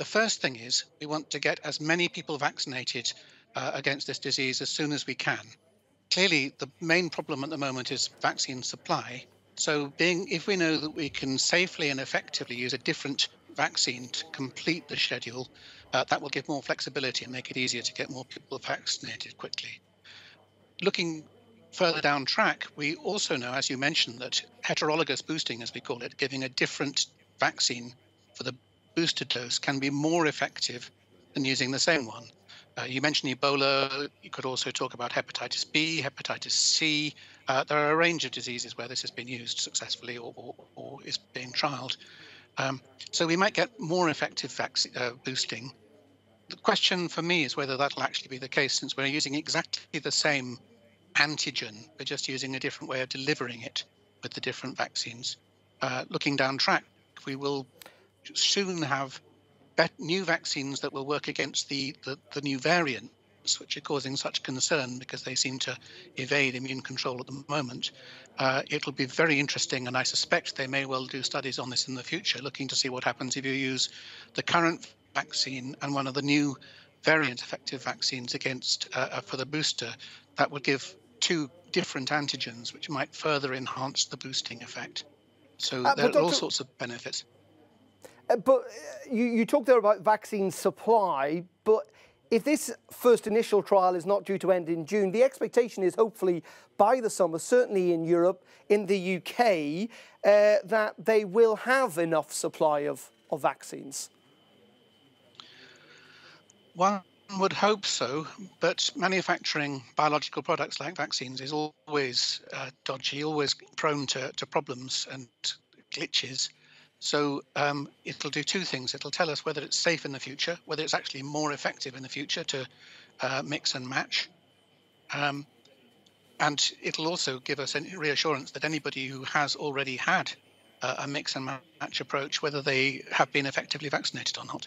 The first thing is we want to get as many people vaccinated against this disease as soon as we can. Clearly, the main problem at the moment is vaccine supply. So if we know that we can safely and effectively use a different vaccine to complete the schedule, that will give more flexibility and make it easier to get more people vaccinated quickly. Looking further down track, we also know, as you mentioned, that heterologous boosting, as we call it, giving a different vaccine for the booster dose can be more effective than using the same one. You mentioned Ebola. You could also talk about hepatitis B, hepatitis C. There are a range of diseases where this has been used successfully or is being trialed. So we might get more effective vaccine boosting. The question for me is whether that'll actually be the case, since we're using exactly the same antigen, we're just using a different way of delivering it with the different vaccines. Looking down track, we will soon have new vaccines that will work against the new variants, which are causing such concern because they seem to evade immune control at the moment. It'll be very interesting, and I suspect they may well do studies on this in the future, looking to see what happens if you use the current vaccine and one of the new variant effective vaccines for the booster. That would give two different antigens, which might further enhance the boosting effect. So there are all sorts of benefits. But you talked there about vaccine supply, but if this first initial trial is not due to end in June, the expectation is hopefully by the summer, certainly in Europe, in the UK, that they will have enough supply of vaccines. One would hope so, but manufacturing biological products like vaccines is always dodgy, always prone to problems and glitches. So it'll do two things. It'll tell us whether it's safe in the future, whether it's actually more effective in the future to mix and match. And it'll also give us a reassurance that anybody who has already had a mix and match approach, whether they have been effectively vaccinated or not.